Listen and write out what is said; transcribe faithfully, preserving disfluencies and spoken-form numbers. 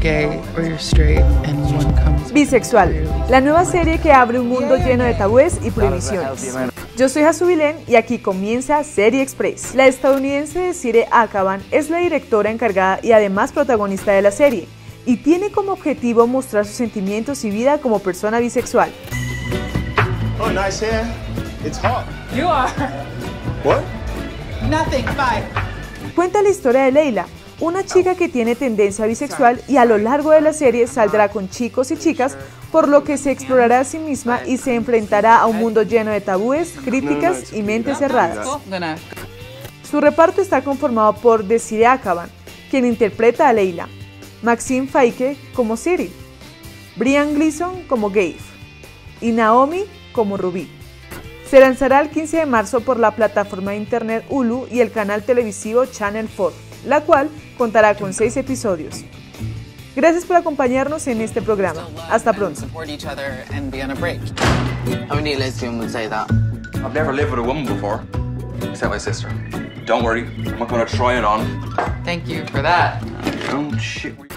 gay or you're straight and one comes. Bisexual, la nueva serie que abre un mundo lleno de tabúes y prohibiciones. Yo soy Jasubilén y aquí comienza Serie Express. La estadounidense Desiree Akhavan es la directora encargada y además protagonista de la serie, y tiene como objetivo mostrar sus sentimientos y vida como persona bisexual. Oh, nice hair. It's hot. You are. What? Nothing, bye. Cuenta la historia de Leila, una chica que tiene tendencia bisexual, y a lo largo de la serie saldrá con chicos y chicas, por lo que se explorará a sí misma y se enfrentará a un mundo lleno de tabúes, críticas y mentes cerradas. Su reparto está conformado por Desiree Akhavan, quien interpreta a Leila, Maxine Fayke como Siri, Brian Gleason como Gabe y Naomi como Ruby. Se lanzará el quince de marzo por la plataforma de internet Hulu y el canal televisivo Channel cuatro. La cual contará con seis episodios. Gracias por acompañarnos en este programa. Hasta pronto. I've never lived with a woman before, except my sister. Don't worry, I'm not going to try it on. Thank you for that. Oh shit.